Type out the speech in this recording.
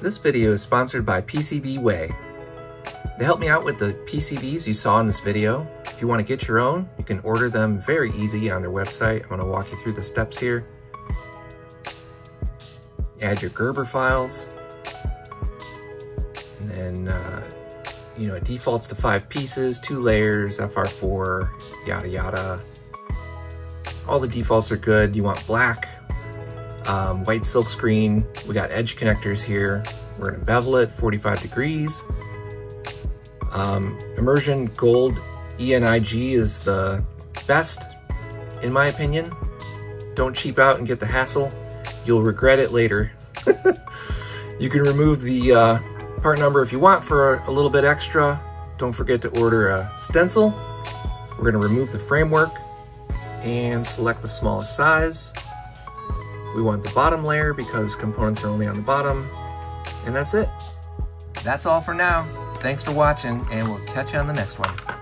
This video is sponsored by PCBWay. They helped me out with the PCBs you saw in this video. If you want to get your own, you can order them very easy on their website. I'm going to walk you through the steps here. Add your Gerber files, and then it defaults to 5 pieces, 2 layers, FR4, yada yada. All the defaults are good. You want black. White silk screen. We got edge connectors here. We're gonna bevel it 45 degrees. Immersion gold ENIG is the best, in my opinion. Don't cheap out and get the hassle. You'll regret it later. You can remove the part number if you want for a little bit extra. Don't forget to order a stencil. We're gonna remove the framework and select the smallest size. We want the bottom layer because components are only on the bottom. And that's it. That's all for now. Thanks for watching, and we'll catch you on the next one.